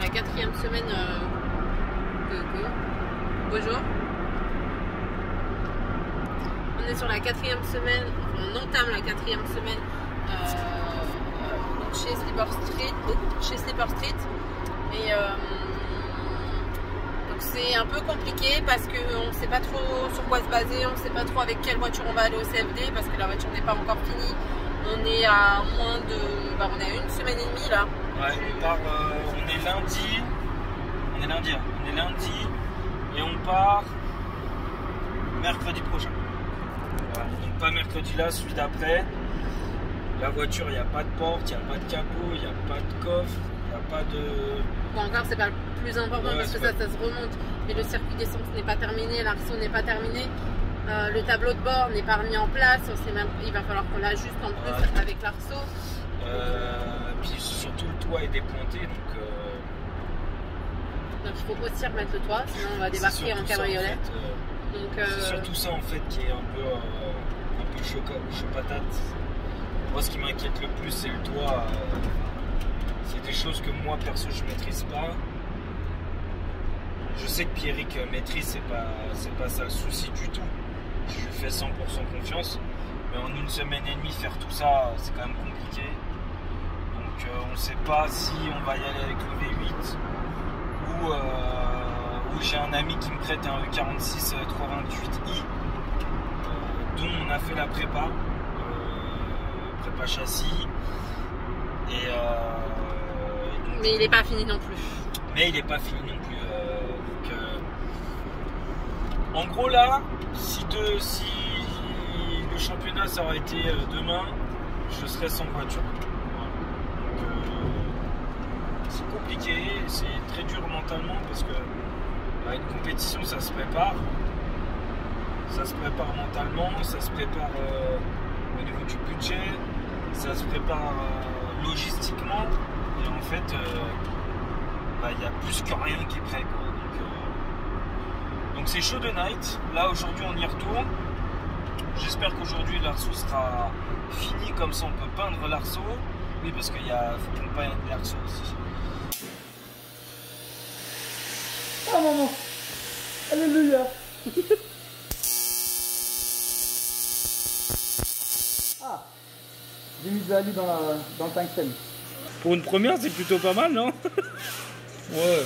La quatrième semaine euh, de cours. Bonjour. On est sur la quatrième semaine, on entame la quatrième semaine euh, chez Sleeper Street. Chez Sleeper Street. Et euh, donc c'est un peu compliqué parce qu'on ne sait pas trop sur quoi se baser, on ne sait pas trop avec quelle voiture on va aller au C F D parce que la voiture n'est pas encore finie. On est à moins de. Bah, on est à une semaine et demie là. Ouais, on part, euh, on est lundi, on est lundi, hein, on est lundi et on part mercredi prochain. Voilà, donc pas mercredi là, celui d'après. La voiture, il n'y a pas de porte, il n'y a pas de capot, il n'y a pas de coffre, il n'y a pas de... Bon, encore, c'est pas le plus important ouais, parce que ça, ça se remonte. Mais le circuit d'essence n'est pas terminé, l'arceau n'est pas terminé. Euh, le tableau de bord n'est pas remis en place, on sait même, il va falloir qu'on l'ajuste en plus ouais. avec l'arceau. Euh... Puis surtout le toit est dépointé donc, euh... donc il faut aussi remettre le toit sinon on va débarquer en cabriolet. En fait, euh... C'est euh... surtout ça en fait qui est un peu, euh, un peu chaud patate. Moi ce qui m'inquiète le plus c'est le toit. Euh... C'est des choses que moi perso je maîtrise pas. Je sais que Pierrick maîtrise, c'est pas, c'est pas ça le souci du tout. Je lui fais cent pour cent confiance. Mais en une semaine et demie faire tout ça c'est quand même compliqué. Donc, euh, on ne sait pas si on va y aller avec le V huit ou, euh, ou j'ai un ami qui me prête un quarante-six trois vingt-huit i euh, dont on a fait la prépa, euh, prépa châssis. Et, euh, et donc, mais il n'est pas fini non plus. Mais il n'est pas fini non plus. Euh, donc, euh, en gros là, si, de, si le championnat ça aurait été euh, demain, je serais sans voiture. C'est compliqué, c'est très dur mentalement parce que bah, une compétition ça se prépare, ça se prépare mentalement, ça se prépare euh, au niveau du budget, ça se prépare euh, logistiquement et en fait euh, bah, y a plus que rien qui est prêt quoi. Donc euh, c'est chaud de night, là aujourd'hui on y retourne, j'espère qu'aujourd'hui l'arceau sera fini comme ça on peut peindre l'arceau. Oui, parce qu'il y a... faut qu'on paye un arceau aussi. Oh maman! Alléluia! Ah! J'ai mis de la lue dans, la... dans le tungstène. Pour une première, c'est plutôt pas mal, non? Ouais.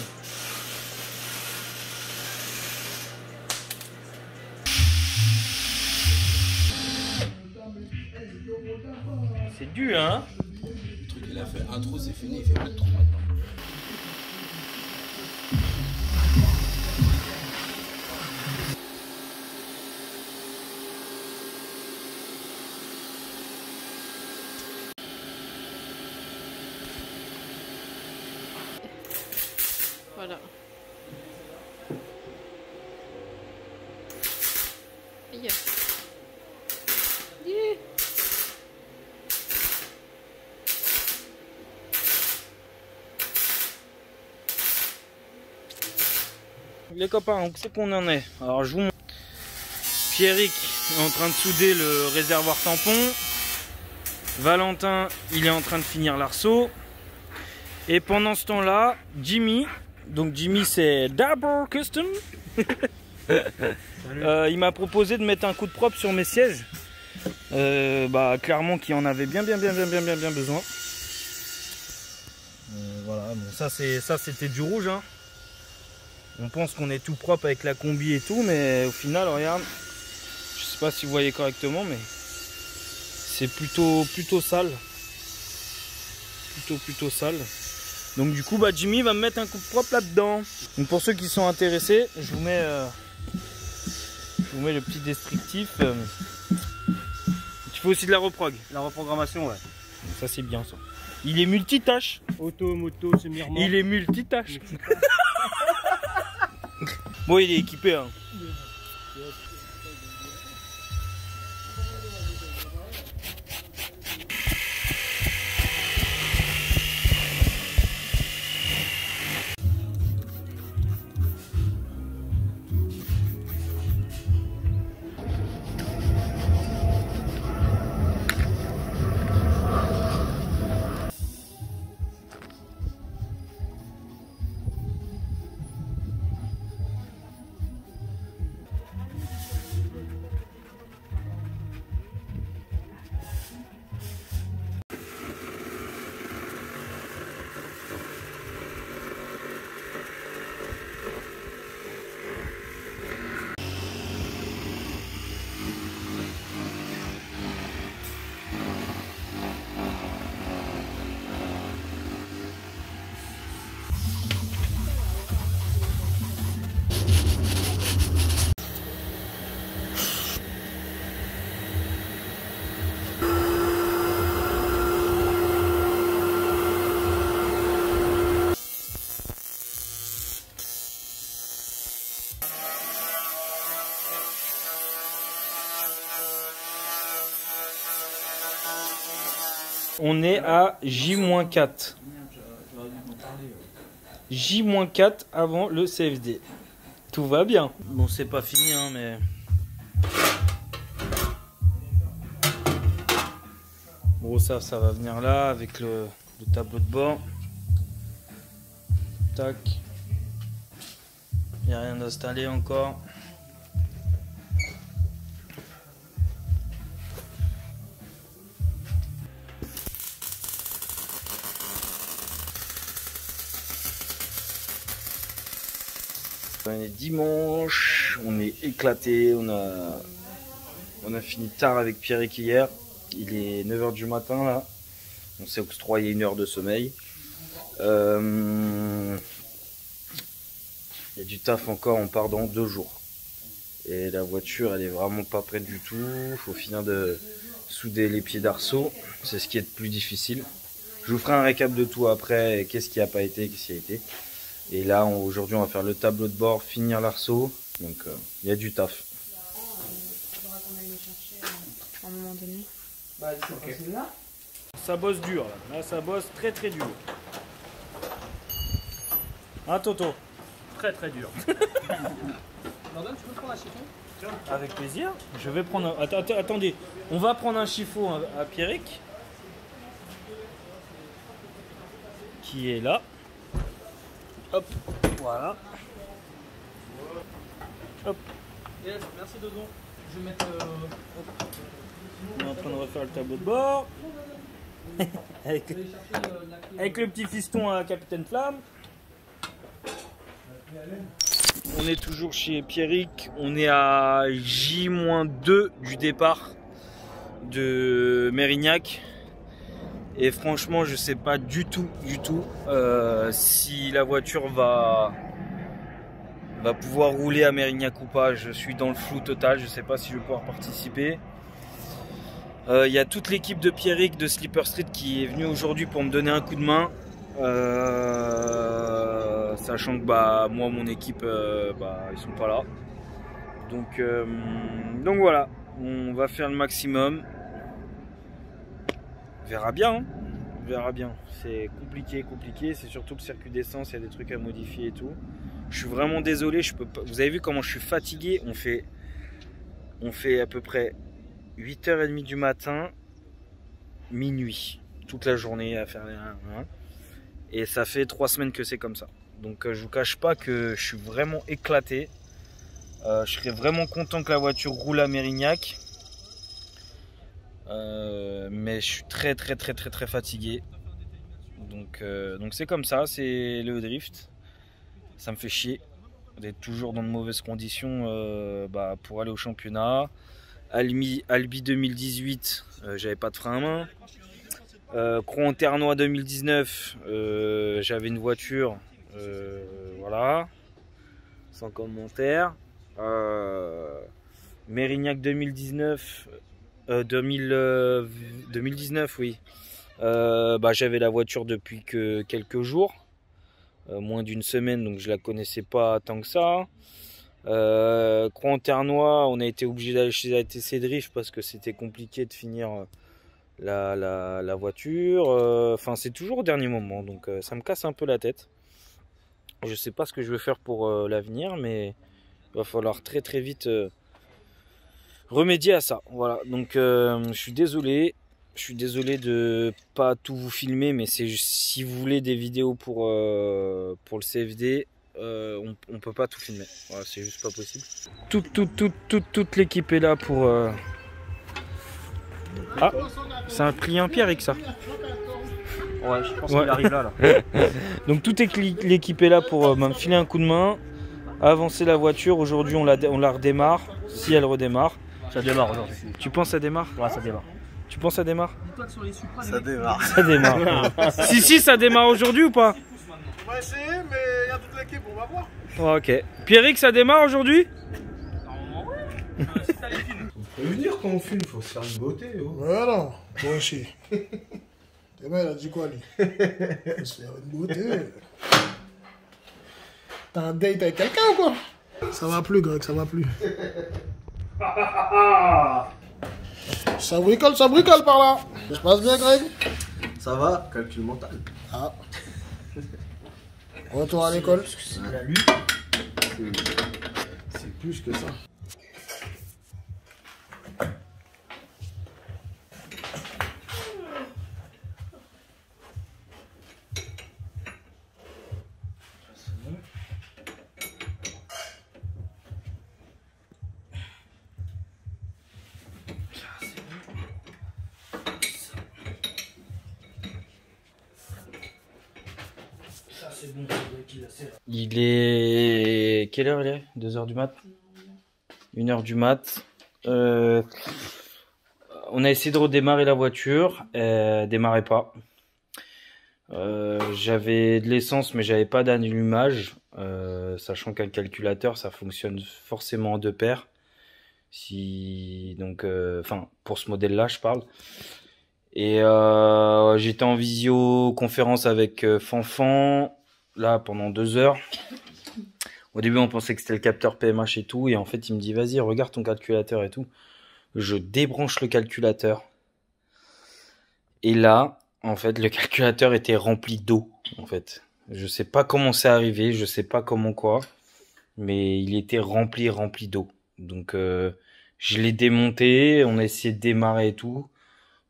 C'est dur, hein? Il a fait un trou, c'est fini, il fait pas de trou maintenant. Voilà. Yeah. Yeah. Les copains, on sait qu'on en est. Alors je vous montre. Pierrick est en train de souder le réservoir tampon. Valentin, il est en train de finir l'arceau. Et pendant ce temps-là, Jimmy, donc Jimmy c'est Dabber Custom, euh, il m'a proposé de mettre un coup de propre sur mes sièges. Euh, bah clairement qu'il en avait bien bien bien bien bien bien bien besoin. Euh, voilà, bon ça c'est ça c'était du rouge. Hein. On pense qu'on est tout propre avec la combi et tout, mais au final regarde, je sais pas si vous voyez correctement, mais c'est plutôt plutôt sale. Plutôt plutôt sale. Donc du coup bah Jimmy va me mettre un coup de propre là-dedans. Donc pour ceux qui sont intéressés, je vous mets euh, je vous mets le petit descriptif. Euh, il faut aussi de la reprog, la reprogrammation ouais. Ça c'est bien ça. Il est multitâche. Auto, moto, semi-remorque. Il est multitâche. Bon il est équipé hein. On est à J moins quatre. J moins quatre avant le C F D. Tout va bien. Bon, c'est pas fini, hein, mais... Bon, ça, ça va venir là, avec le, le tableau de bord. Tac. Il n'y a rien d'installé encore. On est dimanche, on est éclaté, on a, on a fini tard avec Pierrick hier, il est neuf heures du matin là, on s'est octroyé une heure de sommeil. Euh... Il y a du taf encore, on part dans deux jours. Et la voiture elle est vraiment pas prête du tout, il faut finir de souder les pieds d'arceau, c'est ce qui est le plus difficile. Je vous ferai un récap de tout après, qu'est-ce qui n'a pas été, qu'est-ce qui a été. Et là, aujourd'hui, on va faire le tableau de bord, finir l'arceau. Donc, il euh, y a du taf. Il faudra qu'on aille les chercher à un moment donné. Bah, okay. Ça bosse dur, là. Là, ça bosse très, très dur. Hein, Toto? Très, très dur. Jordan, tu peux prendre un chiffon? Avec plaisir. Je vais prendre un... Att att attendez, on va prendre un chiffon à, à Pierrick. Qui est là. Hop, voilà. Hop. Yes, merci de don. Je vais mettre. Euh... On est en train de refaire le tableau de bord. Avec, le... Avec le petit fiston à Capitaine Flamme. On est toujours chez Pierrick. On est à J moins deux du départ de Mérignac. Et franchement, je sais pas du tout, du tout, euh, si la voiture va, va pouvoir rouler à Mérignac ou pas. Je suis dans le flou total, je sais pas si je vais pouvoir participer. Il euh, y a toute l'équipe de Pierrick de Sleeper Street qui est venue aujourd'hui pour me donner un coup de main. Euh, sachant que bah, moi, mon équipe, euh, bah, ils sont pas là. Donc, euh, donc voilà, on va faire le maximum. On verra bien, hein. On verra bien. C'est compliqué, compliqué. C'est surtout le circuit d'essence, il y a des trucs à modifier et tout. Je suis vraiment désolé, je peux pas... Vous avez vu comment je suis fatigué. On fait on fait à peu près huit heures trente du matin, minuit, toute la journée à faire les uns. Et ça fait trois semaines que c'est comme ça. Donc euh, je vous cache pas que je suis vraiment éclaté. Euh, je serais vraiment content que la voiture roule à Mérignac. Euh, mais je suis très très très très très fatigué. Donc euh, donc c'est comme ça, c'est le drift. Ça me fait chier d'être toujours dans de mauvaises conditions euh, bah, pour aller au championnat. Albi, Albi deux mille dix-huit, euh, j'avais pas de frein à main. Euh, Croix-en-Ternois deux mille dix-neuf, euh, j'avais une voiture. Euh, voilà, sans commentaire. Euh, Mérignac deux mille dix-neuf, euh, deux mille, euh, deux mille dix-neuf, oui. Euh, bah, j'avais la voiture depuis que quelques jours, euh, moins d'une semaine, donc je la connaissais pas tant que ça. Euh, Croix-en-Ternois, on a été obligé d'aller chez la T C Drift parce que c'était compliqué de finir la, la, la voiture. Enfin, euh, c'est toujours au dernier moment, donc euh, ça me casse un peu la tête. Je sais pas ce que je vais faire pour euh, l'avenir, mais il va falloir très très vite euh, remédier à ça. Voilà, donc euh, je suis désolé. Je suis désolé de pas tout vous filmer, mais c'est si vous voulez des vidéos pour, euh, pour le C F D, euh, on, on peut pas tout filmer. Voilà, c'est juste pas possible. Toute, toute, toute, toute, toute l'équipe est là pour... Euh... Ah, ça a pris un Pierrick, ça. Ouais, je pense ouais. qu'il arrive là. là. Donc toute l'équipe est là pour euh, me filer un coup de main, avancer la voiture. Aujourd'hui, on la, on la redémarre, si elle redémarre. Ça démarre aujourd'hui. Tu penses que ça démarre? Ouais, ça démarre. Tu penses que ça démarre? Ça démarre. Ça démarre. Si, si, ça démarre aujourd'hui ou pas? On va essayer, mais il y a toute l'équipe, on va voir. Oh, ok. Pierrick, ça démarre aujourd'hui? Normalement, oui. Faut lui dire quand on filme, faut se faire une beauté. Oh. Voilà, moi aussi. T'es mal, il a dit quoi, lui? Faut se faire une beauté. T'as un date avec quelqu'un ou quoi? Ça va plus, Greg, ça va plus. Ça bricole, ça bricole par là. Ça se passe bien, Greg? Ça va, calcul mental. Ah. Retour à l'école. La lutte, c'est plus que ça. Il est... Quelle heure il est? deux heures du mat? une heure du mat. Euh... On a essayé de redémarrer la voiture. Elle démarrait pas. Euh... J'avais de l'essence mais j'avais pas d'allumage. Euh... Sachant qu'un calculateur ça fonctionne forcément en deux paires. Si... Donc, euh... Enfin, pour ce modèle là je parle. Et euh... j'étais en visioconférence avec Fanfan. Là, pendant deux heures, au début, on pensait que c'était le capteur P M H et tout. Et en fait, il me dit, vas-y, regarde ton calculateur et tout. Je débranche le calculateur. Et là, en fait, le calculateur était rempli d'eau, en fait. Je sais pas comment c'est arrivé, je sais pas comment quoi. Mais il était rempli, rempli d'eau. Donc, euh, je l'ai démonté, on a essayé de démarrer et tout.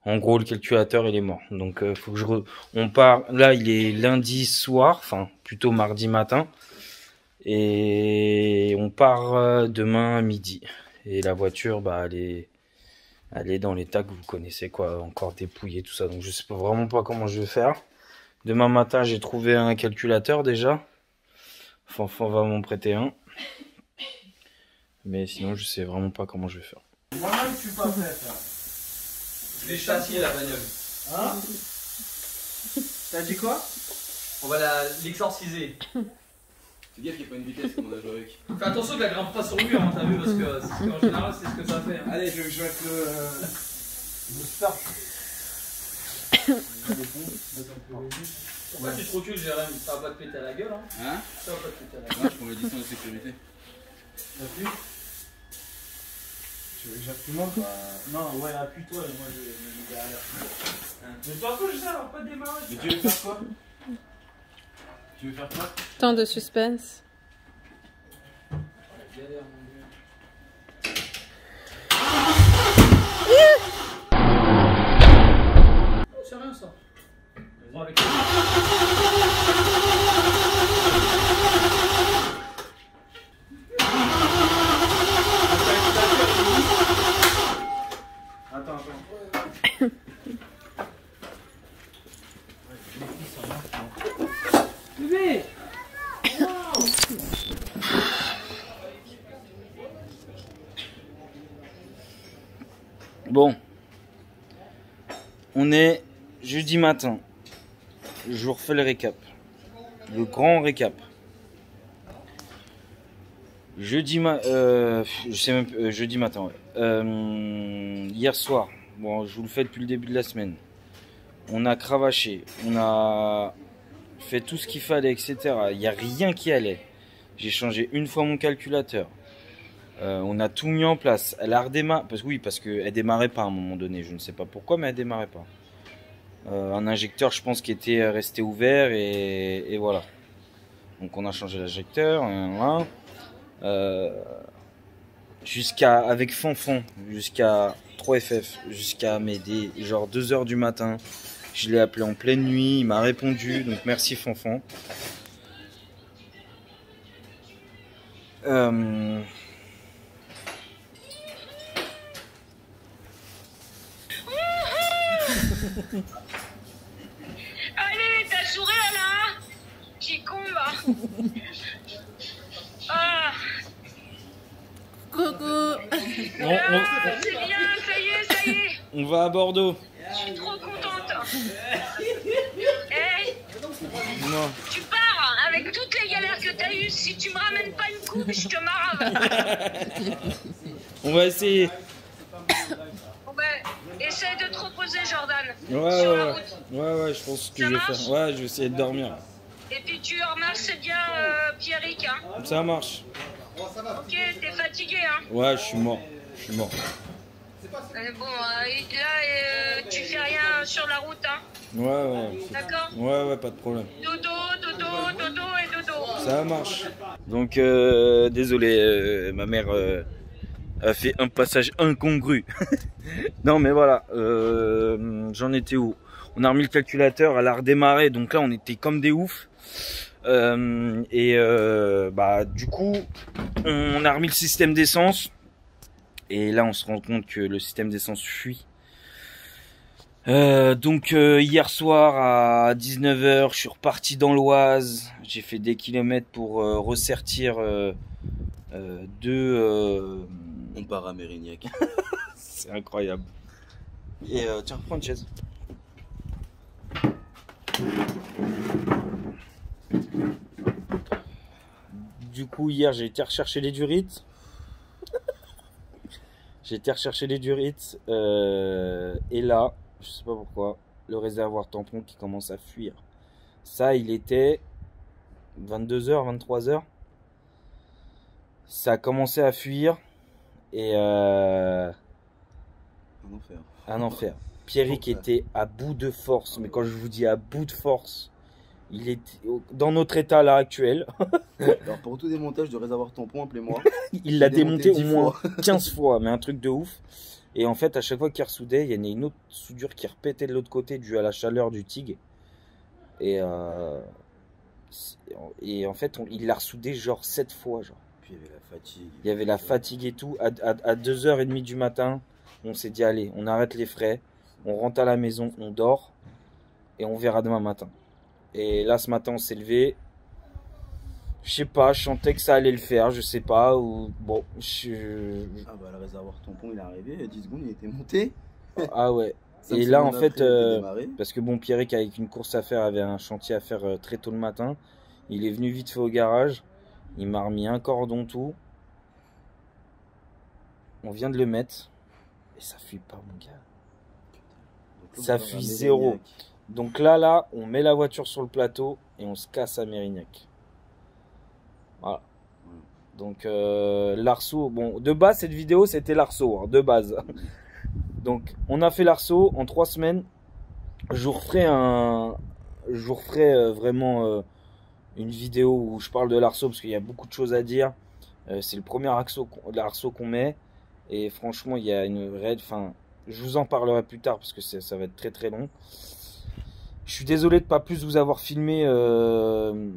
En gros, le calculateur, il est mort. Donc, euh, faut que je... Re... On part... Là, il est lundi soir, enfin, plutôt mardi matin. Et on part euh, demain midi. Et la voiture, bah, elle est... Elle est dans l'état que vous connaissez, quoi. Encore dépouillée, tout ça. Donc, je sais pas, vraiment pas comment je vais faire. Demain matin, j'ai trouvé un calculateur, déjà. Fanfan va m'en prêter un. Mais sinon, je sais vraiment pas comment je vais faire. Moi-même, je suis pas prêt, hein. Je vais châtier la bagnole. Hein? T'as dit quoi? On va l'exorciser. Fais gaffe qu'il n'y a pas une vitesse comme on a joué avec. Fais attention qu'elle grimpe pas sur le mur, hein, t'as vu, parce que en général c'est ce que ça fait. Hein. Allez, je, je vais mettre le. Euh, le start. Pourquoi tu te recules, Jérémy? Ça va pas te péter à la gueule, hein? Hein? Ça va pas te péter à la gueule. Non, je prends la distance de sécurité. T'as vu? Tu veux que j'appuie moi? Bah... Non, ouais, appuie-toi, moi je vais me derrière. Mais par contre, je sais, on va pas démarrer. Mais tu veux faire quoi? Tu veux faire quoi? Tant de suspense. Oh, la galère, mon gars. attends, attends. Bébé! Wow. Bon. On est jeudi matin. Je vous refais le récap. Le grand récap. Jeudi ma euh, je sais même, euh, jeudi matin, ouais. Euh, hier soir, bon, je vous le fais depuis le début de la semaine. On a cravaché, on a fait tout ce qu'il fallait, et cetera. Il n'y a rien qui allait. J'ai changé une fois mon calculateur. Euh, on a tout mis en place. Elle a redémarré, parce que oui, parce qu'elle démarrait pas à un moment donné. Je ne sais pas pourquoi, mais elle démarrait pas. Euh, un injecteur, je pense, qui était resté ouvert et, et voilà. Donc on a changé l'injecteur. Voilà. Euh, jusqu'à avec Fanfan, jusqu'à trois F F, jusqu'à m'aider, genre deux heures du matin. Je l'ai appelé en pleine nuit, il m'a répondu, donc merci Fanfan. Euh... Allez, t'as souri là, j'ai con là. Ah. Coucou. Ah, c'est bien, ça y est, ça y est. On va à Bordeaux. Je suis trop contente. Hey, non. Tu pars avec toutes les galères que t'as eues. Si tu me ramènes pas une coupe, je te marave. On va essayer. Bon ben, essaye de te reposer, Jordan. Ouais, sur ouais, la route. Ouais, ouais, je pense que ça je vais marche? Faire. Ouais, je vais essayer de dormir. Et puis tu remercies bien euh, Pierrick, hein. Ça marche. Ok, t'es fatigué, hein. Ouais, je suis mort. Je suis mort. Euh, bon, euh, là, euh, tu fais rien sur la route, hein. Ouais, ouais. D'accord. Ouais, ouais, pas de problème. Dodo, dodo, dodo et dodo. Ça marche. Donc, euh, désolé, euh, ma mère euh, a fait un passage incongru. Non, mais voilà, euh, j'en étais où? On a remis le calculateur, elle a redémarré, donc là, on était comme des oufs. Euh, et euh, bah, du coup, on a remis le système d'essence. Et là, on se rend compte que le système d'essence fuit. Euh, donc, euh, hier soir à dix-neuf heures, je suis reparti dans l'Oise. J'ai fait des kilomètres pour euh, ressortir euh, euh, de... Euh... On part à Mérignac. C'est incroyable. Et euh, tiens, prends une chaise. Du coup, hier, j'ai été rechercher les durites. J'ai été rechercher les durites euh, et là, je sais pas pourquoi, le réservoir tampon qui commence à fuir. Ça, il était vingt-deux heures, vingt-trois heures. Ça a commencé à fuir et... Euh, un enfer. Un enfer. Pierrick était à bout de force, mais quand je vous dis à bout de force, il est dans notre état là actuel. Alors pour tout démontage de réservoir tampon, appelez-moi. Il l'a démonté, démonté au moins quinze fois, mais un truc de ouf. Et en fait, à chaque fois qu'il ressoudait, il y en a une autre soudure qui repétait de l'autre côté due à la chaleur du Tig. Et, euh... et en fait, on... il l'a ressoudé genre sept fois. Genre. Puis il y avait la fatigue. Il y avait la fatigue et tout. À, à, à deux heures trente du matin, on s'est dit allez, on arrête les frais, on rentre à la maison, on dort et on verra demain matin. Et là, ce matin, on s'est levé. Je sais pas, je sentais que ça allait le faire, je sais pas. Ou... Bon, je. Ah bah, le réservoir tampon, il est arrivé, il y a dix secondes, il était monté. Ah ouais. Et là, en fait, euh, parce que bon, Pierrick, avec une course à faire, avait un chantier à faire euh, très tôt le matin. Il est venu vite fait au garage. Il m'a remis un cordon, tout. On vient de le mettre. Et ça fuit pas, mon gars. Putain. Ça fuit zéro. Donc là, là, on met la voiture sur le plateau et on se casse à Mérignac. Voilà. Donc, euh, l'Arceau, bon, de base, cette vidéo, c'était l'Arceau, hein, de base. Donc, on a fait l'Arceau en trois semaines. Je vous referai, un, je vous referai euh, vraiment euh, une vidéo où je parle de l'Arceau parce qu'il y a beaucoup de choses à dire. Euh, C'est le premier Arceau qu'on met. Et franchement, il y a une raide. Enfin, je vous en parlerai plus tard parce que ça va être très très long. Je suis désolé de pas plus vous avoir filmé euh,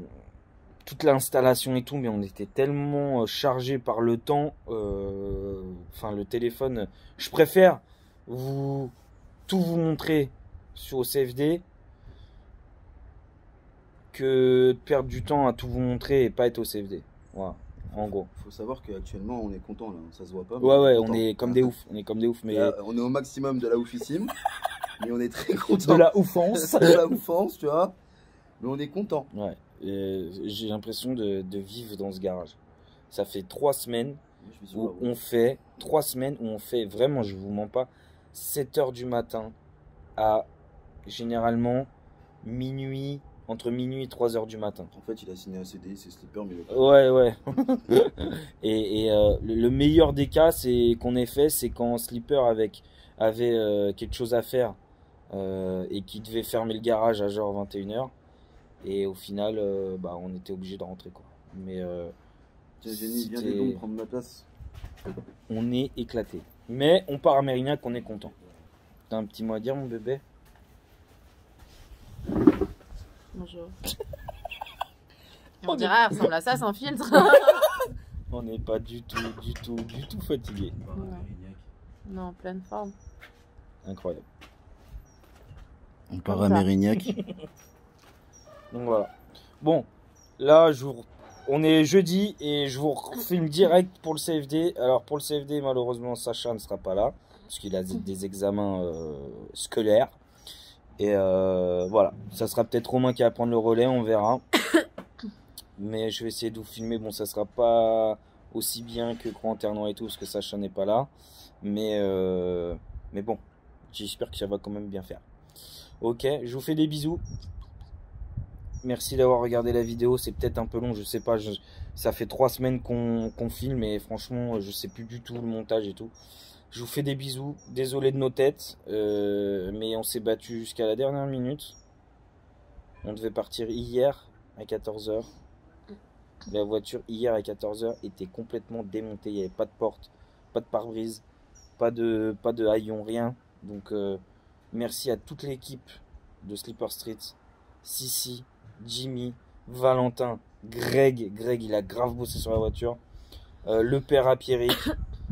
toute l'installation et tout, mais on était tellement chargé par le temps. Euh, enfin, le téléphone. Je préfère vous tout vous montrer sur C F D que de perdre du temps à tout vous montrer et pas être au C F D. Voilà, en gros. Faut savoir qu'actuellement on est content là, ça se voit pas. Ouais ouais, on, on est comme des oufs, on est comme des oufs, mais là, on est au maximum de la oufissime, mais on est très content. De la oufance, de la oufance, tu vois. Mais on est content. Ouais. J'ai l'impression de, de vivre dans ce garage. Ça fait trois semaines où on fait trois semaines où on fait vraiment, je vous mens pas, sept heures du matin à généralement minuit, entre minuit et trois heures du matin. En fait, il a signé un C D I, c'est Sleeper, mais le... ouais, ouais. et et euh, le meilleur des cas, c'est qu'on ait fait, c'est quand Sleeper avec avait euh, quelque chose à faire euh, et qui devait fermer le garage à genre vingt et une heures. Et au final, euh, bah, on était obligé de rentrer, quoi. Mais euh, Jérémy vient de nous prendre ma place. On est éclaté. Mais on part à Mérignac, on est content. T'as un petit mot à dire, mon bébé? Bonjour. On dirait, elle ressemble à ça sans filtre. On n'est pas du tout, du tout, du tout fatigué. Non, en pleine forme. Incroyable. On part à Mérignac. Donc voilà. Bon, là, je vous... on est jeudi et je vous filme direct pour le C F D. Alors pour le C F D, malheureusement, Sacha ne sera pas là parce qu'il a des examens euh, scolaires. Et euh, voilà, ça sera peut-être Romain qui va prendre le relais, on verra. Mais je vais essayer de vous filmer. Bon, ça sera pas aussi bien que Croix-en-Ternois et tout parce que Sacha n'est pas là. Mais euh... mais bon, j'espère que ça va quand même bien faire. Ok, je vous fais des bisous. Merci d'avoir regardé la vidéo, c'est peut-être un peu long, je sais pas, je, ça fait trois semaines qu'on qu'on filme et franchement je sais plus du tout le montage et tout. Je vous fais des bisous, désolé de nos têtes, euh, mais on s'est battu jusqu'à la dernière minute. On devait partir hier à quatorze heures, la voiture hier à quatorze heures était complètement démontée, il n'y avait pas de porte, pas de pare-brise, pas de, pas de haillon, rien. Donc euh, merci à toute l'équipe de Sleeper Street, Sissi, Jimmy, Valentin, Greg, Greg il a grave bossé sur la voiture, euh, le père à Pierrick,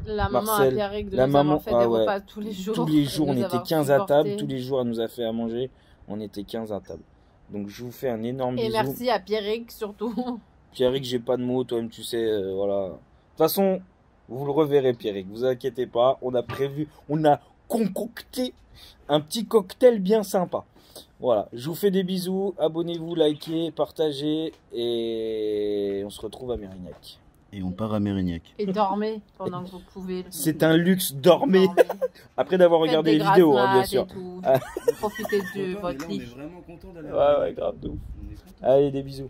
la maman Marcel, à Pierrick de la nous maman, fait ah des ouais. repas tous les jours, tous les jours on était quinze supporté. À table, tous les jours elle nous a fait à manger, on était quinze à table, donc je vous fais un énorme et bisou. Et merci à Pierrick surtout. Pierrick j'ai pas de mots, toi-même tu sais, euh, voilà. De toute façon vous le reverrez Pierrick, vous inquiétez pas, on a prévu, on a concocté un petit cocktail bien sympa. Voilà, je vous fais des bisous, abonnez-vous, likez, partagez et on se retrouve à Mérignac. Et on part à Mérignac. Et dormez pendant que vous pouvez. C'est un luxe, dormez. dormez. Après d'avoir regardé les vidéos, hein, bien sûr. Ah. Profitez de votre lit. On est vraiment content d'aller. Ouais, ouais, grave de ouf. Allez, des bisous.